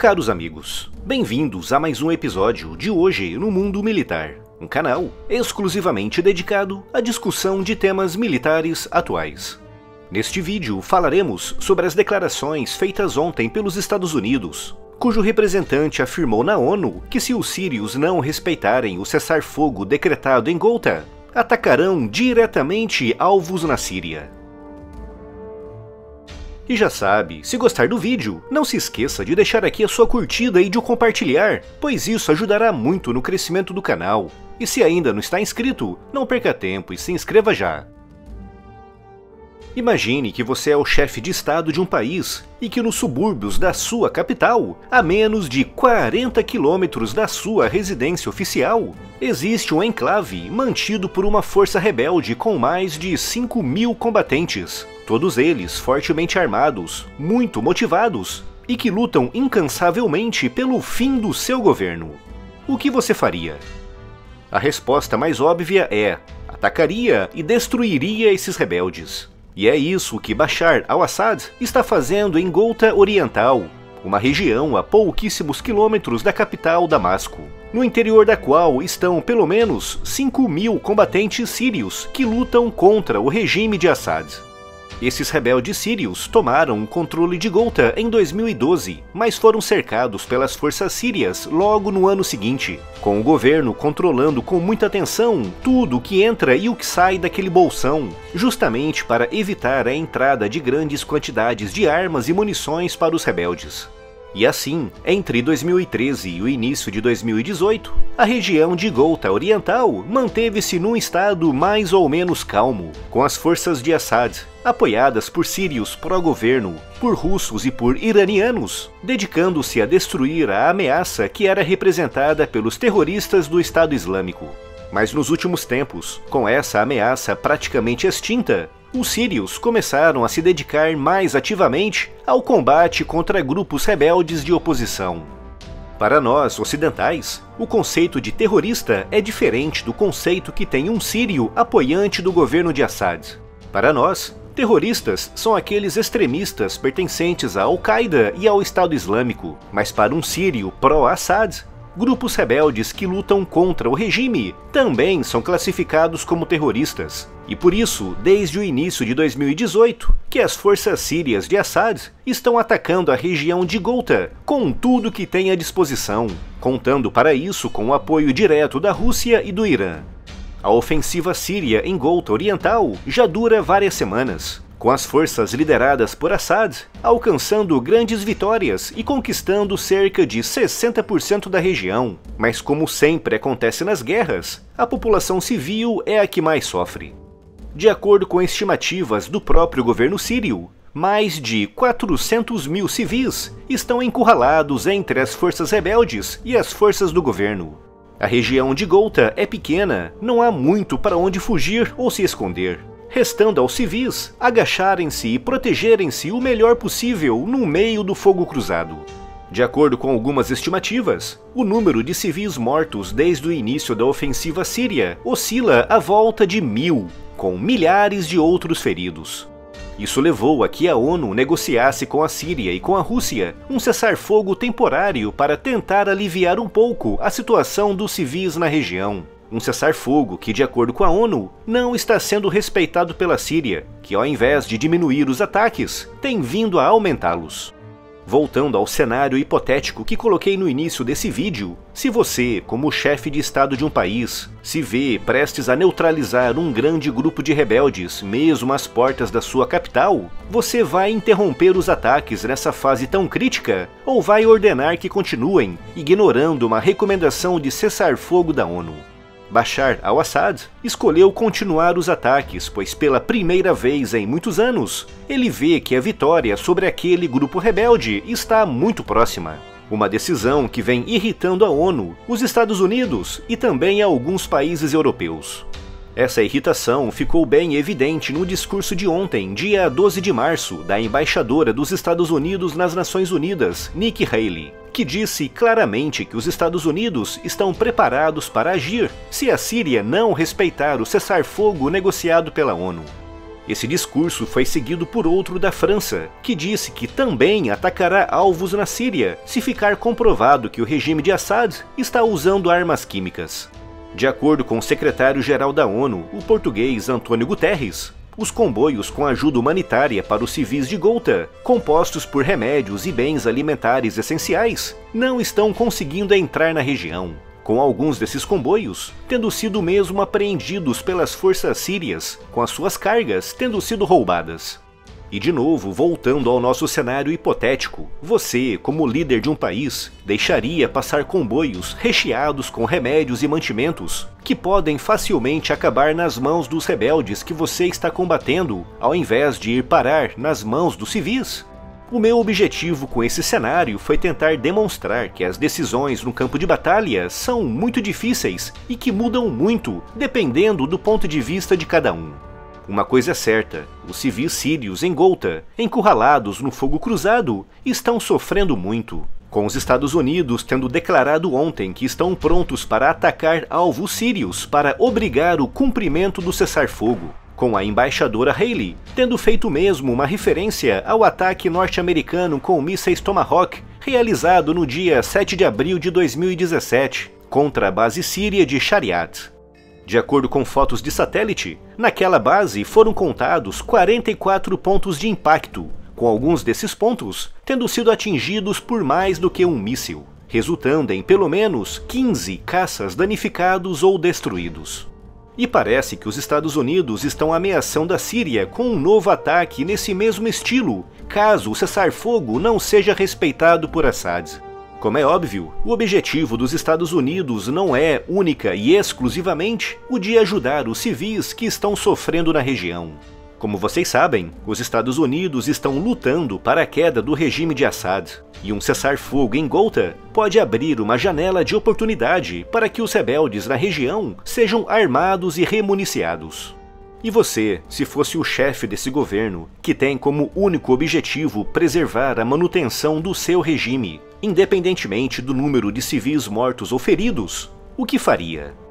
Caros amigos, bem-vindos a mais um episódio de Hoje no Mundo Militar, um canal exclusivamente dedicado à discussão de temas militares atuais. Neste vídeo falaremos sobre as declarações feitas ontem pelos Estados Unidos, cujo representante afirmou na ONU que se os sírios não respeitarem o cessar-fogo decretado em Ghouta, atacarão diretamente alvos na Síria. E já sabe, se gostar do vídeo, não se esqueça de deixar aqui a sua curtida e de o compartilhar, pois isso ajudará muito no crescimento do canal. E se ainda não está inscrito, não perca tempo e se inscreva já. Imagine que você é o chefe de estado de um país e que nos subúrbios da sua capital, a menos de 40 quilômetros da sua residência oficial, existe um enclave mantido por uma força rebelde com mais de 5 mil combatentes. Todos eles fortemente armados, muito motivados e que lutam incansavelmente pelo fim do seu governo. O que você faria? A resposta mais óbvia é: atacaria e destruiria esses rebeldes. E é isso que Bashar al-Assad está fazendo em Ghouta Oriental, uma região a pouquíssimos quilômetros da capital Damasco, no interior da qual estão pelo menos 5 mil combatentes sírios que lutam contra o regime de Assad. Esses rebeldes sírios tomaram o controle de Ghouta em 2012, mas foram cercados pelas forças sírias logo no ano seguinte, com o governo controlando com muita atenção tudo o que entra e o que sai daquele bolsão, justamente para evitar a entrada de grandes quantidades de armas e munições para os rebeldes. E assim, entre 2013 e o início de 2018, a região de Ghouta Oriental manteve-se num estado mais ou menos calmo, com as forças de Assad, apoiadas por sírios pró-governo, por russos e por iranianos, dedicando-se a destruir a ameaça que era representada pelos terroristas do Estado Islâmico. Mas nos últimos tempos, com essa ameaça praticamente extinta, os sírios começaram a se dedicar mais ativamente ao combate contra grupos rebeldes de oposição. Para nós, ocidentais, o conceito de terrorista é diferente do conceito que tem um sírio apoiante do governo de Assad. Para nós, terroristas são aqueles extremistas pertencentes à Al-Qaeda e ao Estado Islâmico, mas para um sírio pró-Assad, grupos rebeldes que lutam contra o regime também são classificados como terroristas. E por isso, desde o início de 2018, que as forças sírias de Assad estão atacando a região de Ghouta com tudo que tem à disposição, contando para isso com o apoio direto da Rússia e do Irã. A ofensiva síria em Ghouta Oriental já dura várias semanas, com as forças lideradas por Assad alcançando grandes vitórias e conquistando cerca de 60% da região. Mas como sempre acontece nas guerras, a população civil é a que mais sofre. De acordo com estimativas do próprio governo sírio, mais de 400 mil civis estão encurralados entre as forças rebeldes e as forças do governo. A região de Ghouta é pequena, não há muito para onde fugir ou se esconder, restando aos civis agacharem-se e protegerem-se o melhor possível no meio do fogo cruzado. De acordo com algumas estimativas, o número de civis mortos desde o início da ofensiva síria oscila à volta de 1000, com milhares de outros feridos. Isso levou a que a ONU negociasse com a Síria e com a Rússia um cessar-fogo temporário para tentar aliviar um pouco a situação dos civis na região. Um cessar-fogo que, de acordo com a ONU, não está sendo respeitado pela Síria, que ao invés de diminuir os ataques, tem vindo a aumentá-los. Voltando ao cenário hipotético que coloquei no início desse vídeo, se você, como chefe de estado de um país, se vê prestes a neutralizar um grande grupo de rebeldes, mesmo às portas da sua capital, você vai interromper os ataques nessa fase tão crítica ou vai ordenar que continuem, ignorando uma recomendação de cessar-fogo da ONU? Bashar al-Assad escolheu continuar os ataques, pois pela primeira vez em muitos anos, ele vê que a vitória sobre aquele grupo rebelde está muito próxima. Uma decisão que vem irritando a ONU, os Estados Unidos e também alguns países europeus. Essa irritação ficou bem evidente no discurso de ontem, dia 12 de março, da embaixadora dos Estados Unidos nas Nações Unidas, Nikki Haley, que disse claramente que os Estados Unidos estão preparados para agir se a Síria não respeitar o cessar-fogo negociado pela ONU. Esse discurso foi seguido por outro da França, que disse que também atacará alvos na Síria se ficar comprovado que o regime de Assad está usando armas químicas. De acordo com o secretário-geral da ONU, o português Antônio Guterres, os comboios com ajuda humanitária para os civis de Ghouta, compostos por remédios e bens alimentares essenciais, não estão conseguindo entrar na região, com alguns desses comboios tendo sido mesmo apreendidos pelas forças sírias, com as suas cargas tendo sido roubadas. E de novo, voltando ao nosso cenário hipotético, você, como líder de um país, deixaria passar comboios recheados com remédios e mantimentos que podem facilmente acabar nas mãos dos rebeldes que você está combatendo, ao invés de ir parar nas mãos dos civis? O meu objetivo com esse cenário foi tentar demonstrar que as decisões no campo de batalha são muito difíceis e que mudam muito, dependendo do ponto de vista de cada um. Uma coisa é certa, os civis sírios em Ghouta, encurralados no fogo cruzado, estão sofrendo muito, com os Estados Unidos tendo declarado ontem que estão prontos para atacar alvos sírios para obrigar o cumprimento do cessar-fogo, com a embaixadora Haley tendo feito mesmo uma referência ao ataque norte-americano com mísseis Tomahawk realizado no dia 7 de abril de 2017 contra a base síria de Shariat. De acordo com fotos de satélite, naquela base foram contados 44 pontos de impacto, com alguns desses pontos tendo sido atingidos por mais do que um míssil, resultando em pelo menos 15 caças danificados ou destruídos. E parece que os Estados Unidos estão ameaçando a Síria com um novo ataque nesse mesmo estilo, caso o cessar-fogo não seja respeitado por Assad. Como é óbvio, o objetivo dos Estados Unidos não é, única e exclusivamente, o de ajudar os civis que estão sofrendo na região. Como vocês sabem, os Estados Unidos estão lutando para a queda do regime de Assad, e um cessar-fogo em Ghouta pode abrir uma janela de oportunidade para que os rebeldes na região sejam armados e remuniciados. E você, se fosse o chefe desse governo, que tem como único objetivo preservar a manutenção do seu regime, independentemente do número de civis mortos ou feridos, o que faria?